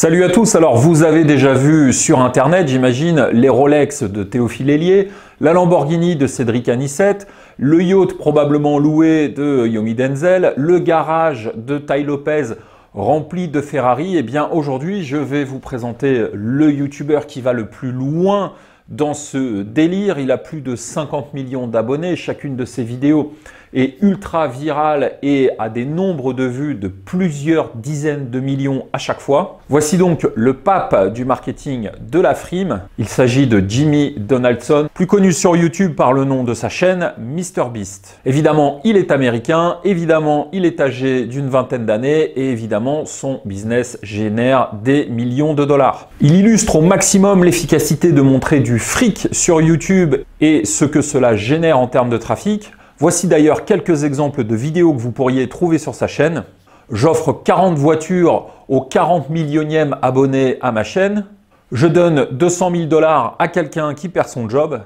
Salut à tous, alors vous avez déjà vu sur internet, j'imagine, les Rolex de Théophile Eliet, la Lamborghini de Cédric Anicette, le yacht probablement loué de Yomi Denzel, le garage de Ty Lopez rempli de Ferrari. Et bien aujourd'hui, je vais vous présenter le YouTubeur qui va le plus loin dans ce délire. Il a plus de 50 millions d'abonnés, chacune de ses vidéos est ultra virale et a des nombres de vues de plusieurs dizaines de millions à chaque fois. Voici donc le pape du marketing de la frime. Il s'agit de Jimmy Donaldson, plus connu sur YouTube par le nom de sa chaîne MrBeast. Évidemment, il est américain, évidemment, il est âgé d'une vingtaine d'années et évidemment, son business génère des millions de dollars. Il illustre au maximum l'efficacité de montrer du fric sur YouTube et ce que cela génère en termes de trafic. Voici d'ailleurs quelques exemples de vidéos que vous pourriez trouver sur sa chaîne. J'offre 40 voitures aux 40 millionième abonnés à ma chaîne. Je donne 200 000 $ à quelqu'un qui perd son job.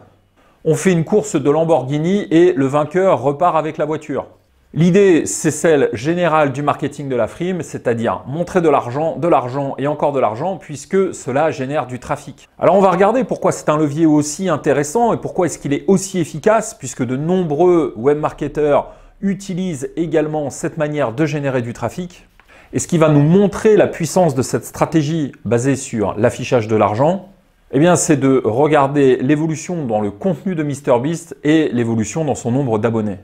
On fait une course de Lamborghini et le vainqueur repart avec la voiture. L'idée, c'est celle générale du marketing de la frime, c'est-à-dire montrer de l'argent et encore de l'argent, puisque cela génère du trafic. Alors on va regarder pourquoi c'est un levier aussi intéressant et pourquoi est-ce qu'il est aussi efficace, puisque de nombreux webmarketeurs utilisent également cette manière de générer du trafic. Et ce qui va nous montrer la puissance de cette stratégie basée sur l'affichage de l'argent, eh bien, c'est de regarder l'évolution dans le contenu de MrBeast et l'évolution dans son nombre d'abonnés.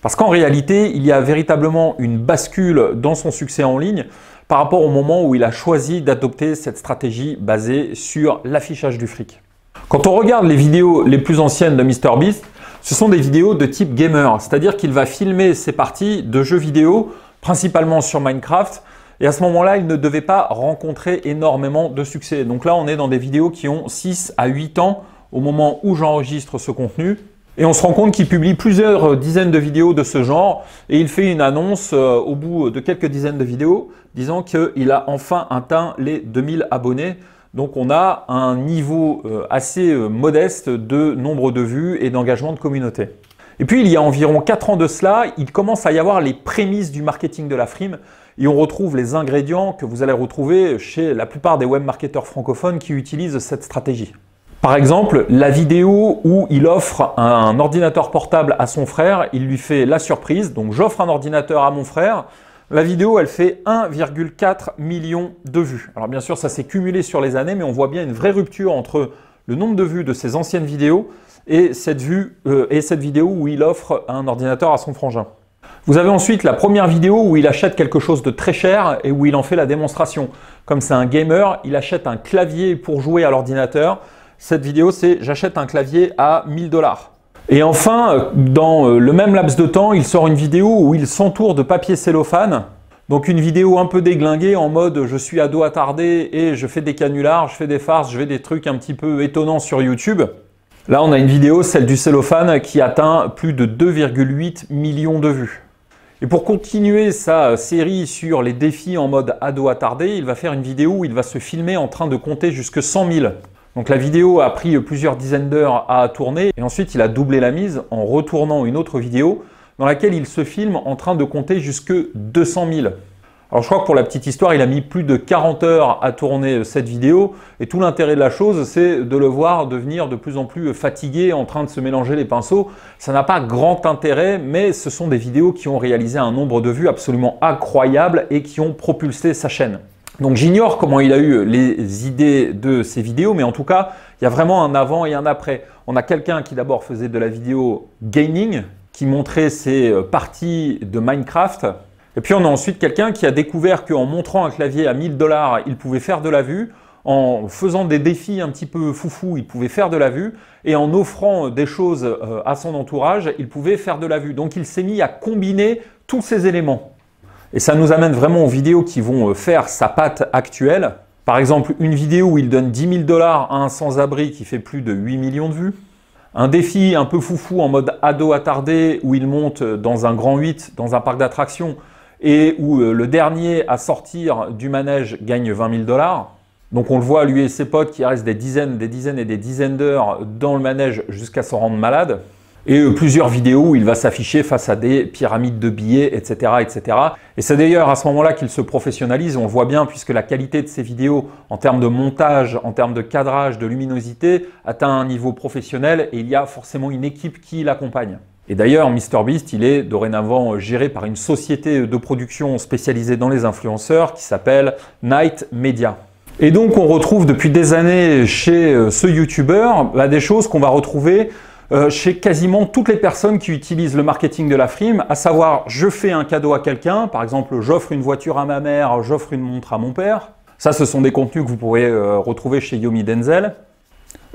Parce qu'en réalité, il y a véritablement une bascule dans son succès en ligne par rapport au moment où il a choisi d'adopter cette stratégie basée sur l'affichage du fric. Quand on regarde les vidéos les plus anciennes de MrBeast, ce sont des vidéos de type gamer, c'est-à-dire qu'il va filmer ses parties de jeux vidéo, principalement sur Minecraft, et à ce moment-là, il ne devait pas rencontrer énormément de succès. Donc là, on est dans des vidéos qui ont 6 à 8 ans au moment où j'enregistre ce contenu. Et on se rend compte qu'il publie plusieurs dizaines de vidéos de ce genre et il fait une annonce au bout de quelques dizaines de vidéos disant qu'il a enfin atteint les 2000 abonnés. Donc on a un niveau assez modeste de nombre de vues et d'engagement de communauté. Et puis il y a environ 4 ans de cela, il commence à y avoir les prémices du marketing de la frime et on retrouve les ingrédients que vous allez retrouver chez la plupart des webmarketeurs francophones qui utilisent cette stratégie. Par exemple, la vidéo où il offre un ordinateur portable à son frère, il lui fait la surprise, donc j'offre un ordinateur à mon frère. La vidéo, elle fait 1,4 million de vues. Alors bien sûr, ça s'est cumulé sur les années, mais on voit bien une vraie rupture entre le nombre de vues de ses anciennes vidéos et cette vidéo où il offre un ordinateur à son frangin. Vous avez ensuite la première vidéo où il achète quelque chose de très cher et où il en fait la démonstration. Comme c'est un gamer, il achète un clavier pour jouer à l'ordinateur. Cette vidéo, c'est « J'achète un clavier à 1000 $. ». Et enfin, dans le même laps de temps, il sort une vidéo où il s'entoure de papier cellophane. Donc une vidéo un peu déglinguée en mode « Je suis ado attardé et je fais des canulars, je fais des farces, je fais des trucs un petit peu étonnants sur YouTube ». Là, on a une vidéo, celle du cellophane, qui atteint plus de 2,8 millions de vues. Et pour continuer sa série sur les défis en mode ado attardé, il va faire une vidéo où il va se filmer en train de compter jusqu'à 100 000. Donc la vidéo a pris plusieurs dizaines d'heures à tourner et ensuite il a doublé la mise en retournant une autre vidéo dans laquelle il se filme en train de compter jusque 200 000. Alors je crois que pour la petite histoire, il a mis plus de 40 heures à tourner cette vidéo et tout l'intérêt de la chose, c'est de le voir devenir de plus en plus fatigué, en train de se mélanger les pinceaux. Ça n'a pas grand intérêt, mais ce sont des vidéos qui ont réalisé un nombre de vues absolument incroyable et qui ont propulsé sa chaîne. Donc j'ignore comment il a eu les idées de ces vidéos, mais en tout cas, il y a vraiment un avant et un après. On a quelqu'un qui d'abord faisait de la vidéo gaming, qui montrait ses parties de Minecraft. Et puis on a ensuite quelqu'un qui a découvert qu'en montrant un clavier à 1000 $, il pouvait faire de la vue. En faisant des défis un petit peu foufou, il pouvait faire de la vue. Et en offrant des choses à son entourage, il pouvait faire de la vue. Donc il s'est mis à combiner tous ces éléments. Et ça nous amène vraiment aux vidéos qui vont faire sa patte actuelle. Par exemple, une vidéo où il donne 10 000 $ à un sans-abri qui fait plus de 8 millions de vues. Un défi un peu foufou en mode ado attardé où il monte dans un grand 8, dans un parc d'attractions et où le dernier à sortir du manège gagne 20 000 $. Donc on le voit, lui et ses potes qui restent des dizaines et des dizaines d'heures dans le manège jusqu'à s'en rendre malade. et plusieurs vidéos où il va s'afficher face à des pyramides de billets, etc. etc. Et c'est d'ailleurs à ce moment-là qu'il se professionnalise, on le voit bien, puisque la qualité de ses vidéos en termes de montage, en termes de cadrage, de luminosité, atteint un niveau professionnel et il y a forcément une équipe qui l'accompagne. Et d'ailleurs, MrBeast, il est dorénavant géré par une société de production spécialisée dans les influenceurs qui s'appelle Night Media. Et donc, on retrouve depuis des années chez ce YouTubeur des choses qu'on va retrouver chez quasiment toutes les personnes qui utilisent le marketing de la frime, à savoir je fais un cadeau à quelqu'un, par exemple j'offre une voiture à ma mère, j'offre une montre à mon père. Ça, ce sont des contenus que vous pourrez retrouver chez Yomi Denzel.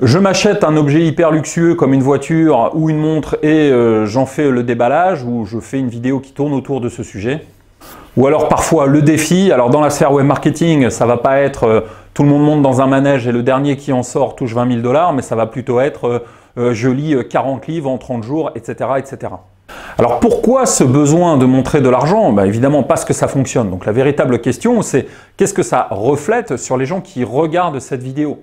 Je m'achète un objet hyper luxueux comme une voiture ou une montre et j'en fais le déballage ou je fais une vidéo qui tourne autour de ce sujet. Ou alors parfois le défi, alors dans la sphère web marketing, ça va pas être tout le monde monte dans un manège et le dernier qui en sort touche $20 000, mais ça va plutôt être je lis 40 livres en 30 jours, etc. etc. Alors pourquoi ce besoin de montrer de l'argent? Évidemment parce que ça fonctionne. Donc la véritable question c'est qu'est-ce que ça reflète sur les gens qui regardent cette vidéo?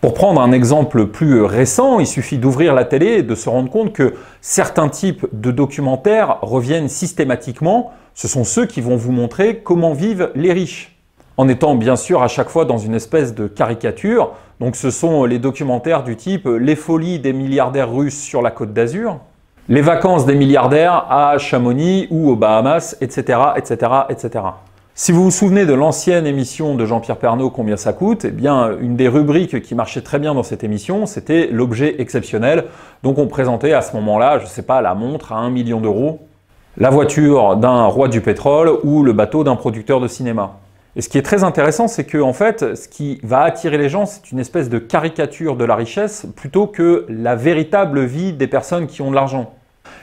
Pour prendre un exemple plus récent, il suffit d'ouvrir la télé et de se rendre compte que certains types de documentaires reviennent systématiquement. Ce sont ceux qui vont vous montrer comment vivent les riches, en étant bien sûr à chaque fois dans une espèce de caricature. Donc ce sont les documentaires du type les folies des milliardaires russes sur la Côte d'Azur, les vacances des milliardaires à Chamonix ou aux Bahamas, etc. etc., etc. Si vous vous souvenez de l'ancienne émission de Jean-Pierre Pernaut, Combien ça coûte? Eh bien, une des rubriques qui marchait très bien dans cette émission, c'était l'objet exceptionnel. Donc on présentait à ce moment-là, je ne sais pas, la montre à 1 million d'euros, la voiture d'un roi du pétrole ou le bateau d'un producteur de cinéma. Et ce qui est très intéressant, c'est que en fait, ce qui va attirer les gens, c'est une espèce de caricature de la richesse plutôt que la véritable vie des personnes qui ont de l'argent.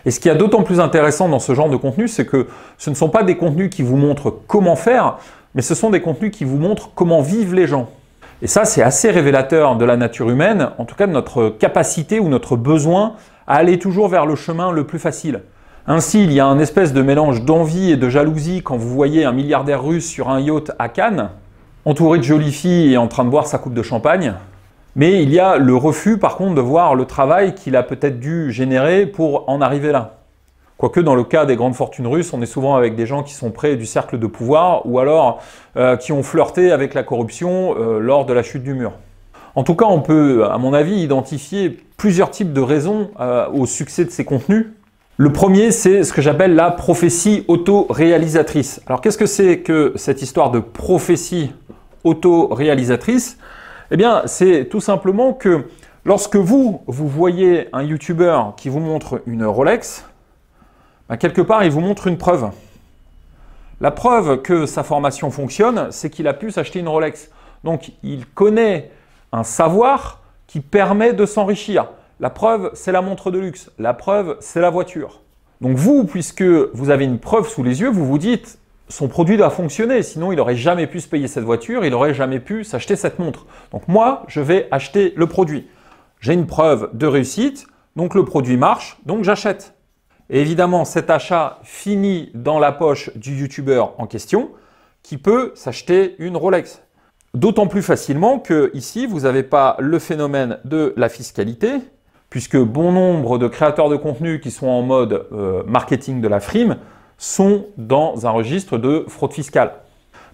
Et ce qui est d'autant plus intéressant dans ce genre de contenu, c'est que ce ne sont pas des contenus qui vous montrent comment faire, mais ce sont des contenus qui vous montrent comment vivent les gens. Et ça, c'est assez révélateur de la nature humaine, en tout cas de notre capacité ou notre besoin à aller toujours vers le chemin le plus facile. Ainsi, il y a un espèce de mélange d'envie et de jalousie quand vous voyez un milliardaire russe sur un yacht à Cannes, entouré de jolies filles et en train de boire sa coupe de champagne. Mais il y a le refus par contre de voir le travail qu'il a peut-être dû générer pour en arriver là. Quoique dans le cas des grandes fortunes russes, on est souvent avec des gens qui sont près du cercle de pouvoir ou alors qui ont flirté avec la corruption lors de la chute du mur. En tout cas, on peut, à mon avis, identifier plusieurs types de raisons au succès de ces contenus. Le premier, c'est ce que j'appelle la prophétie autoréalisatrice. Alors qu'est-ce que c'est que cette histoire de prophétie autoréalisatrice? Eh bien, c'est tout simplement que lorsque vous voyez un YouTubeur qui vous montre une Rolex, quelque part, il vous montre une preuve. La preuve que sa formation fonctionne, c'est qu'il a pu s'acheter une Rolex. Donc, il connaît un savoir qui permet de s'enrichir. La preuve, c'est la montre de luxe. La preuve, c'est la voiture. Donc vous, puisque vous avez une preuve sous les yeux, vous vous dites son produit doit fonctionner, sinon il n'aurait jamais pu se payer cette voiture, il n'aurait jamais pu s'acheter cette montre. Donc moi, je vais acheter le produit. J'ai une preuve de réussite, donc le produit marche, donc j'achète. Et évidemment, cet achat finit dans la poche du YouTubeur en question qui peut s'acheter une Rolex. D'autant plus facilement que ici, vous n'avez pas le phénomène de la fiscalité, puisque bon nombre de créateurs de contenu qui sont en mode marketing de la frime sont dans un registre de fraude fiscale.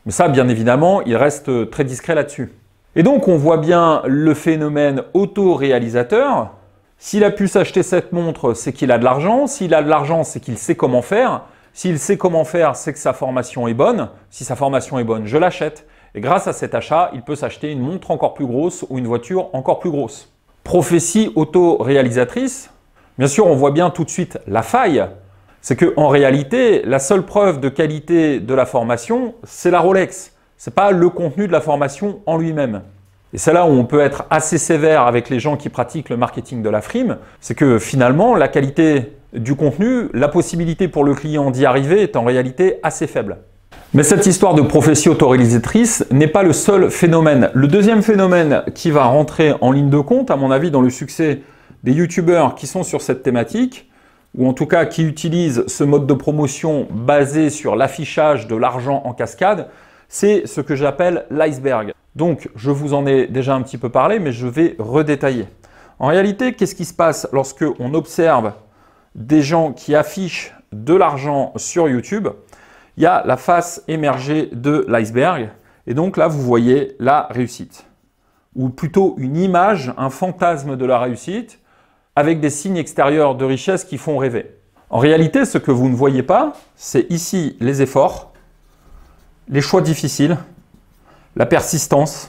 Mais ça, bien évidemment, il reste très discret là-dessus. Et donc, on voit bien le phénomène autoréalisateur. S'il a pu s'acheter cette montre, c'est qu'il a de l'argent. S'il a de l'argent, c'est qu'il sait comment faire. S'il sait comment faire, c'est que sa formation est bonne. Si sa formation est bonne, je l'achète. Et grâce à cet achat, il peut s'acheter une montre encore plus grosse ou une voiture encore plus grosse. Prophétie autoréalisatrice. Bien sûr, on voit bien tout de suite la faille. C'est qu'en réalité, la seule preuve de qualité de la formation, c'est la Rolex. C'est pas le contenu de la formation en lui-même. Et c'est là où on peut être assez sévère avec les gens qui pratiquent le marketing de la frime. C'est que finalement, la qualité du contenu, la possibilité pour le client d'y arriver est en réalité assez faible. Mais cette histoire de prophétie autoréalisatrice n'est pas le seul phénomène. Le deuxième phénomène qui va rentrer en ligne de compte, à mon avis, dans le succès des YouTubeurs qui sont sur cette thématique, ou en tout cas qui utilisent ce mode de promotion basé sur l'affichage de l'argent en cascade, c'est ce que j'appelle l'iceberg. Donc, je vous en ai déjà un petit peu parlé, mais je vais redétailler. En réalité, qu'est-ce qui se passe lorsque on observe des gens qui affichent de l'argent sur YouTube, il y a la face émergée de l'iceberg. Et donc là, vous voyez la réussite. Ou plutôt une image, un fantasme de la réussite avec des signes extérieurs de richesse qui font rêver. En réalité, ce que vous ne voyez pas, c'est ici les efforts, les choix difficiles, la persistance,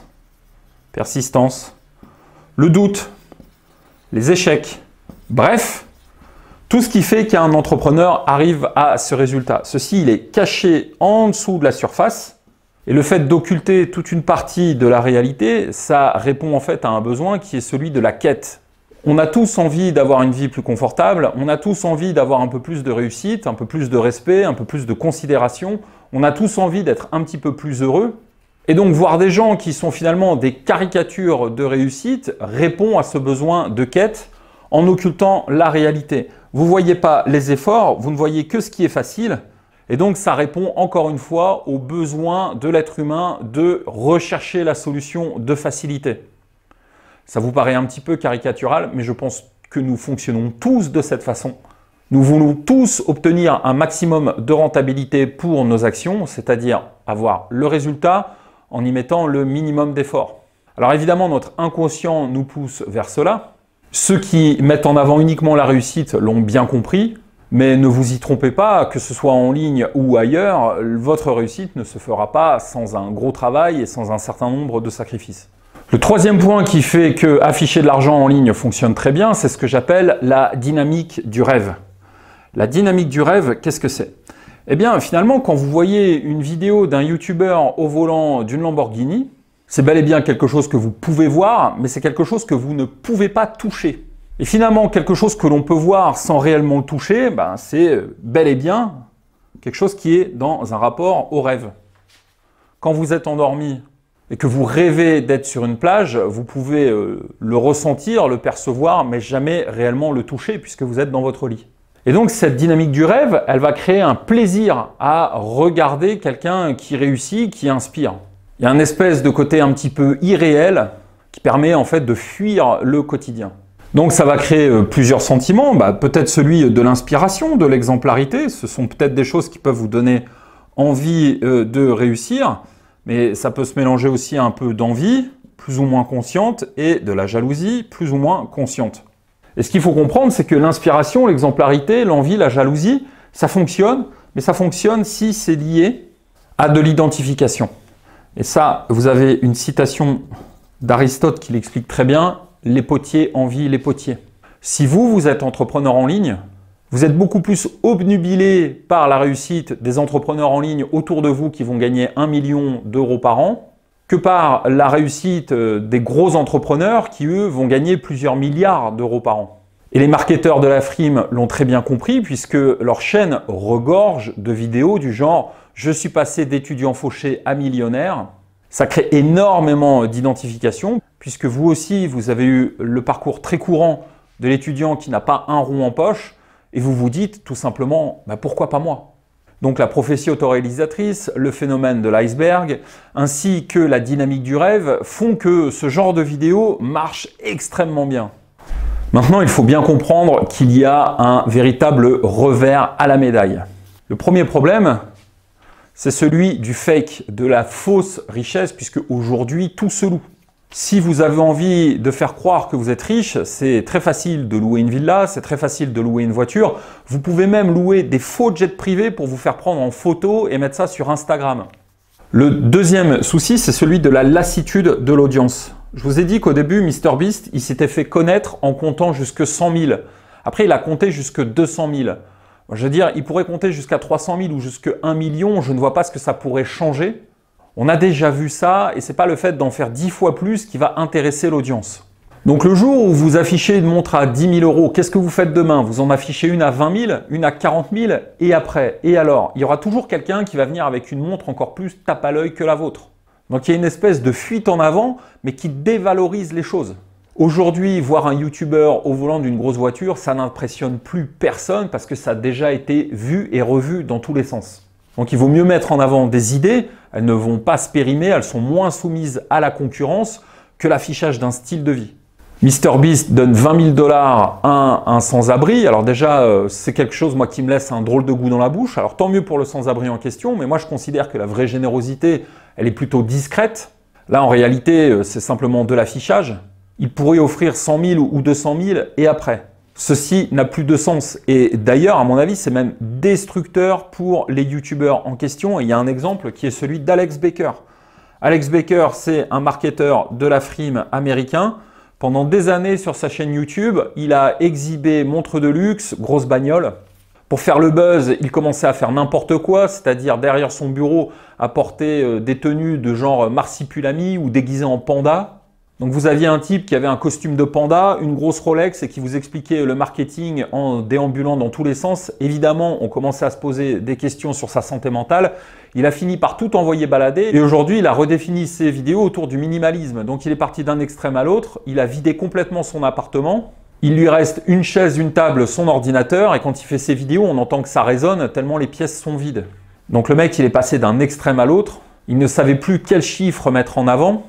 le doute, les échecs, bref, tout ce qui fait qu'un entrepreneur arrive à ce résultat. Ceci, il est caché en dessous de la surface. Et le fait d'occulter toute une partie de la réalité, ça répond en fait à un besoin qui est celui de la quête. On a tous envie d'avoir une vie plus confortable, on a tous envie d'avoir un peu plus de réussite, un peu plus de respect, un peu plus de considération, on a tous envie d'être un petit peu plus heureux. Et donc voir des gens qui sont finalement des caricatures de réussite répond à ce besoin de quête en occultant la réalité. Vous ne voyez pas les efforts, vous ne voyez que ce qui est facile. Et donc, ça répond encore une fois aux besoins de l'être humain de rechercher la solution de facilité. Ça vous paraît un petit peu caricatural, mais je pense que nous fonctionnons tous de cette façon. Nous voulons tous obtenir un maximum de rentabilité pour nos actions, c'est-à-dire avoir le résultat en y mettant le minimum d'efforts. Alors évidemment, notre inconscient nous pousse vers cela. Ceux qui mettent en avant uniquement la réussite l'ont bien compris. Mais ne vous y trompez pas, que ce soit en ligne ou ailleurs, votre réussite ne se fera pas sans un gros travail et sans un certain nombre de sacrifices. Le troisième point qui fait que afficher de l'argent en ligne fonctionne très bien, c'est ce que j'appelle la dynamique du rêve. La dynamique du rêve, qu'est-ce que c'est? Eh bien, finalement, quand vous voyez une vidéo d'un YouTubeur au volant d'une Lamborghini, c'est bel et bien quelque chose que vous pouvez voir, mais c'est quelque chose que vous ne pouvez pas toucher. Et finalement, quelque chose que l'on peut voir sans réellement le toucher, ben, c'est bel et bien quelque chose qui est dans un rapport au rêve. Quand vous êtes endormi et que vous rêvez d'être sur une plage, vous pouvez le ressentir, le percevoir, mais jamais réellement le toucher puisque vous êtes dans votre lit. Et donc, cette dynamique du rêve, elle va créer un plaisir à regarder quelqu'un qui réussit, qui inspire. Il y a une espèce de côté un petit peu irréel qui permet en fait de fuir le quotidien. Donc ça va créer plusieurs sentiments, peut-être celui de l'inspiration, de l'exemplarité. Ce sont peut-être des choses qui peuvent vous donner envie de réussir, mais ça peut se mélanger aussi à un peu d'envie, plus ou moins consciente, et de la jalousie, plus ou moins consciente. Et ce qu'il faut comprendre, c'est que l'inspiration, l'exemplarité, l'envie, la jalousie, ça fonctionne, mais ça fonctionne si c'est lié à de l'identification. Et ça, vous avez une citation d'Aristote qui l'explique très bien. Les potiers envient les potiers. Si vous êtes entrepreneur en ligne, vous êtes beaucoup plus obnubilé par la réussite des entrepreneurs en ligne autour de vous qui vont gagner 1 million d'euros par an que par la réussite des gros entrepreneurs qui, eux, vont gagner plusieurs milliards d'euros par an. Et les marketeurs de la frime l'ont très bien compris puisque leur chaîne regorge de vidéos du genre « Je suis passé d'étudiant fauché à millionnaire ». Ça crée énormément d'identification puisque vous aussi, vous avez eu le parcours très courant de l'étudiant qui n'a pas un rond en poche et vous vous dites tout simplement « pourquoi pas moi ?» Donc la prophétie autoréalisatrice, le phénomène de l'iceberg ainsi que la dynamique du rêve font que ce genre de vidéo marche extrêmement bien. Maintenant, il faut bien comprendre qu'il y a un véritable revers à la médaille. Le premier problème, c'est celui du fake, de la fausse richesse, puisque aujourd'hui, tout se loue. Si vous avez envie de faire croire que vous êtes riche, c'est très facile de louer une villa, c'est très facile de louer une voiture. Vous pouvez même louer des faux jets privés pour vous faire prendre en photo et mettre ça sur Instagram. Le deuxième souci, c'est celui de la lassitude de l'audience. Je vous ai dit qu'au début, MrBeast, il s'était fait connaître en comptant jusque 100 000. Après, il a compté jusque 200 000. Je veux dire, il pourrait compter jusqu'à 300 000 ou jusqu'à 1 million. Je ne vois pas ce que ça pourrait changer. On a déjà vu ça et ce n'est pas le fait d'en faire 10 fois plus qui va intéresser l'audience. Donc le jour où vous affichez une montre à 10 000 euros, qu'est-ce que vous faites demain? Vous en affichez une à 20 000, une à 40 000 et après. Et alors, il y aura toujours quelqu'un qui va venir avec une montre encore plus tape à l'œil que la vôtre. Donc il y a une espèce de fuite en avant mais qui dévalorise les choses. Aujourd'hui, voir un YouTubeur au volant d'une grosse voiture, ça n'impressionne plus personne parce que ça a déjà été vu et revu dans tous les sens. Donc il vaut mieux mettre en avant des idées, elles ne vont pas se périmer, elles sont moins soumises à la concurrence que l'affichage d'un style de vie. MrBeast donne 20 000 $ à un sans-abri. Alors déjà, c'est quelque chose, moi, qui me laisse un drôle de goût dans la bouche. Alors tant mieux pour le sans-abri en question, mais moi, je considère que la vraie générosité, elle est plutôt discrète. Là, en réalité, c'est simplement de l'affichage. Il pourrait offrir 100 000 ou 200 000 et après. Ceci n'a plus de sens. Et d'ailleurs, à mon avis, c'est même destructeur pour les YouTubeurs en question. Et il y a un exemple qui est celui d'Alex Becker. Alex Becker, c'est un marketeur de la frime américain. Pendant des années sur sa chaîne YouTube, il a exhibé montres de luxe, grosses bagnoles. Pour faire le buzz, il commençait à faire n'importe quoi, c'est-à-dire derrière son bureau à porter des tenues de genre marsipulami ou déguisé en panda. Donc vous aviez un type qui avait un costume de panda, une grosse Rolex et qui vous expliquait le marketing en déambulant dans tous les sens. Évidemment, on commençait à se poser des questions sur sa santé mentale. Il a fini par tout envoyer balader et aujourd'hui, il a redéfini ses vidéos autour du minimalisme. Donc il est parti d'un extrême à l'autre, il a vidé complètement son appartement. Il lui reste une chaise, une table, son ordinateur et quand il fait ses vidéos, on entend que ça résonne tellement les pièces sont vides. Donc le mec, il est passé d'un extrême à l'autre. Il ne savait plus quel chiffre mettre en avant.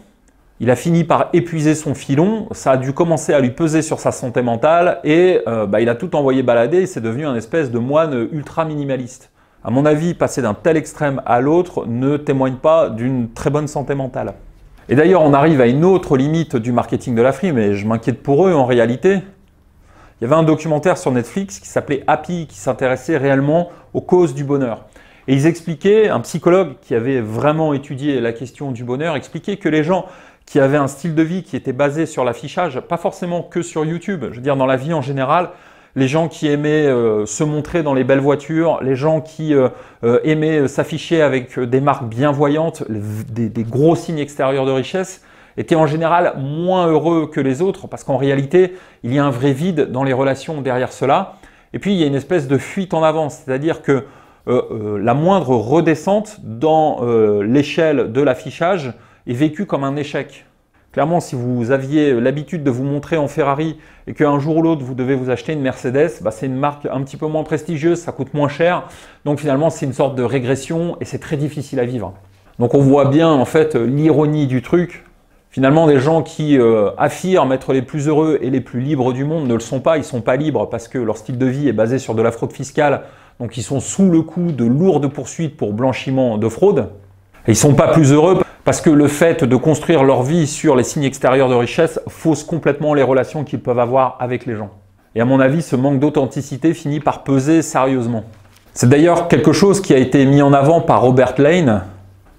Il a fini par épuiser son filon, ça a dû commencer à lui peser sur sa santé mentale et il a tout envoyé balader et c'est devenu un espèce de moine ultra minimaliste. À mon avis, passer d'un tel extrême à l'autre ne témoigne pas d'une très bonne santé mentale. Et d'ailleurs, on arrive à une autre limite du marketing de la frime et je m'inquiète pour eux en réalité. Il y avait un documentaire sur Netflix qui s'appelait Happy, qui s'intéressait réellement aux causes du bonheur. Et ils expliquaient, un psychologue qui avait vraiment étudié la question du bonheur, expliquait que les gens qui avaient un style de vie qui était basé sur l'affichage, pas forcément que sur YouTube, je veux dire dans la vie en général, les gens qui aimaient se montrer dans les belles voitures, les gens qui aimaient s'afficher avec des marques bienvoyantes, des gros signes extérieurs de richesse, étaient en général moins heureux que les autres parce qu'en réalité, il y a un vrai vide dans les relations derrière cela. Et puis, il y a une espèce de fuite en avant, c'est-à-dire que la moindre redescente dans l'échelle de l'affichage est vécu comme un échec. Clairement, si vous aviez l'habitude de vous montrer en Ferrari et qu'un jour ou l'autre, vous devez vous acheter une Mercedes, c'est une marque un petit peu moins prestigieuse, ça coûte moins cher. Donc finalement, c'est une sorte de régression et c'est très difficile à vivre. Donc on voit bien en fait l'ironie du truc. Finalement, des gens qui affirment être les plus heureux et les plus libres du monde ne le sont pas. Ils ne sont pas libres parce que leur style de vie est basé sur de la fraude fiscale. Donc ils sont sous le coup de lourdes poursuites pour blanchiment de fraude. Et ils ne sont pas plus heureux parce que le fait de construire leur vie sur les signes extérieurs de richesse fausse complètement les relations qu'ils peuvent avoir avec les gens. Et à mon avis, ce manque d'authenticité finit par peser sérieusement. C'est d'ailleurs quelque chose qui a été mis en avant par Robert Lane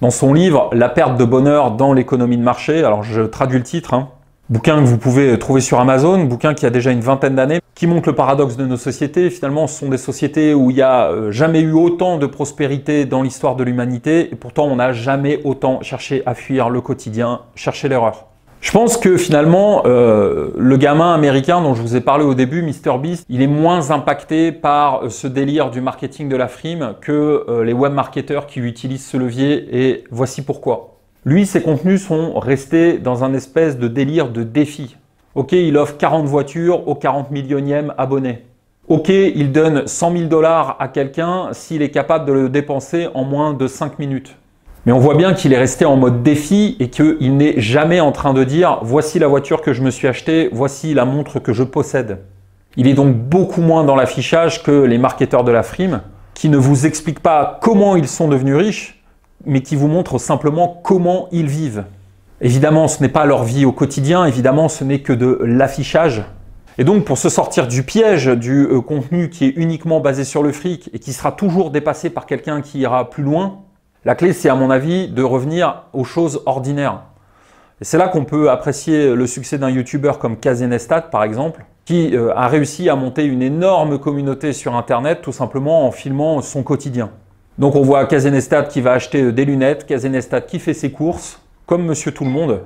dans son livre « La perte de bonheur dans l'économie de marché ». Alors je traduis le titre, Bouquin que vous pouvez trouver sur Amazon, bouquin qui a déjà une vingtaine d'années, qui montre le paradoxe de nos sociétés. Finalement, ce sont des sociétés où il n'y a jamais eu autant de prospérité dans l'histoire de l'humanité et pourtant on n'a jamais autant cherché à fuir le quotidien, chercher l'erreur. Je pense que finalement, le gamin américain dont je vous ai parlé au début, MrBeast, il est moins impacté par ce délire du marketing de la frime que les webmarketeurs qui utilisent ce levier et voici pourquoi. Lui, ses contenus sont restés dans un espèce de délire de défi. Ok, il offre 40 voitures aux 40 millionième abonné. Ok, il donne 100 000 $ à quelqu'un s'il est capable de le dépenser en moins de 5 minutes. Mais on voit bien qu'il est resté en mode défi et qu'il n'est jamais en train de dire « voici la voiture que je me suis achetée, voici la montre que je possède ». Il est donc beaucoup moins dans l'affichage que les marketeurs de la frime qui ne vous expliquent pas comment ils sont devenus riches, mais qui vous montrent simplement comment ils vivent. Évidemment, ce n'est pas leur vie au quotidien, évidemment, ce n'est que de l'affichage. Et donc, pour se sortir du piège du contenu qui est uniquement basé sur le fric et qui sera toujours dépassé par quelqu'un qui ira plus loin, la clé, c'est à mon avis de revenir aux choses ordinaires. Et c'est là qu'on peut apprécier le succès d'un YouTubeur comme Casey Neistat, par exemple, qui a réussi à monter une énorme communauté sur Internet tout simplement en filmant son quotidien. Donc, on voit Casey Neistat qui va acheter des lunettes, Casey Neistat qui fait ses courses, comme Monsieur Tout-le-Monde.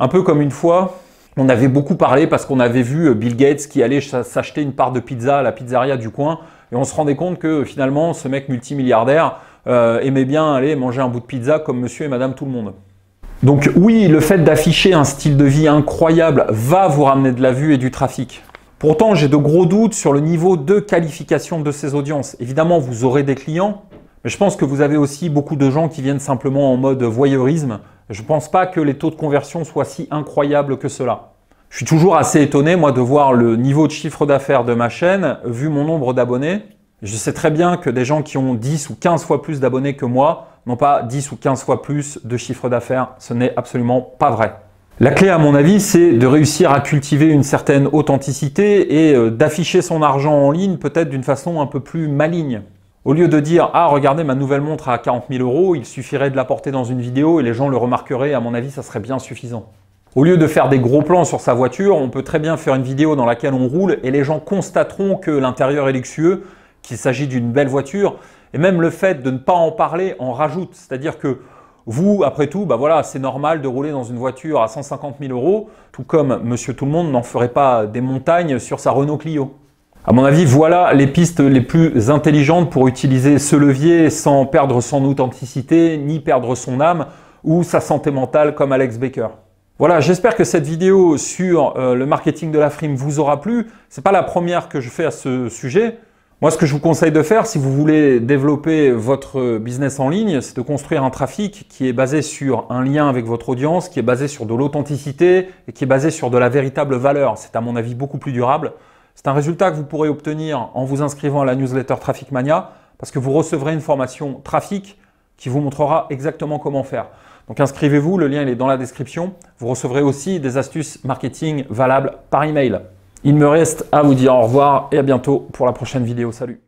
Un peu comme une fois, on avait beaucoup parlé parce qu'on avait vu Bill Gates qui allait s'acheter une part de pizza à la pizzeria du coin et on se rendait compte que finalement, ce mec multimilliardaire aimait bien aller manger un bout de pizza comme Monsieur et Madame Tout-le-Monde. Donc oui, le fait d'afficher un style de vie incroyable va vous ramener de la vue et du trafic. Pourtant, j'ai de gros doutes sur le niveau de qualification de ces audiences. Évidemment, vous aurez des clients, mais je pense que vous avez aussi beaucoup de gens qui viennent simplement en mode voyeurisme. Je ne pense pas que les taux de conversion soient si incroyables que cela. Je suis toujours assez étonné, moi, de voir le niveau de chiffre d'affaires de ma chaîne, vu mon nombre d'abonnés. Je sais très bien que des gens qui ont 10 ou 15 fois plus d'abonnés que moi n'ont pas 10 ou 15 fois plus de chiffre d'affaires. Ce n'est absolument pas vrai. La clé, à mon avis, c'est de réussir à cultiver une certaine authenticité et d'afficher son argent en ligne peut-être d'une façon un peu plus maligne. Au lieu de dire « Ah, regardez ma nouvelle montre à 40 000 €, il suffirait de la porter dans une vidéo et les gens le remarqueraient, à mon avis, ça serait bien suffisant. » Au lieu de faire des gros plans sur sa voiture, on peut très bien faire une vidéo dans laquelle on roule et les gens constateront que l'intérieur est luxueux, qu'il s'agit d'une belle voiture, et même le fait de ne pas en parler en rajoute. C'est-à-dire que vous, après tout, bah voilà, c'est normal de rouler dans une voiture à 150 000 €, tout comme Monsieur Tout-le-Monde n'en ferait pas des montagnes sur sa Renault Clio. À mon avis, voilà les pistes les plus intelligentes pour utiliser ce levier sans perdre son authenticité, ni perdre son âme ou sa santé mentale comme Alex Becker. Voilà, j'espère que cette vidéo sur le marketing de la frime vous aura plu. C'est pas la première que je fais à ce sujet. Moi, ce que je vous conseille de faire, si vous voulez développer votre business en ligne, c'est de construire un trafic qui est basé sur un lien avec votre audience, qui est basé sur de l'authenticité et qui est basé sur de la véritable valeur. C'est à mon avis beaucoup plus durable. C'est un résultat que vous pourrez obtenir en vous inscrivant à la newsletter Traficmania parce que vous recevrez une formation Trafic qui vous montrera exactement comment faire. Donc inscrivez-vous, le lien il est dans la description. Vous recevrez aussi des astuces marketing valables par email. Il me reste à vous dire au revoir et à bientôt pour la prochaine vidéo. Salut!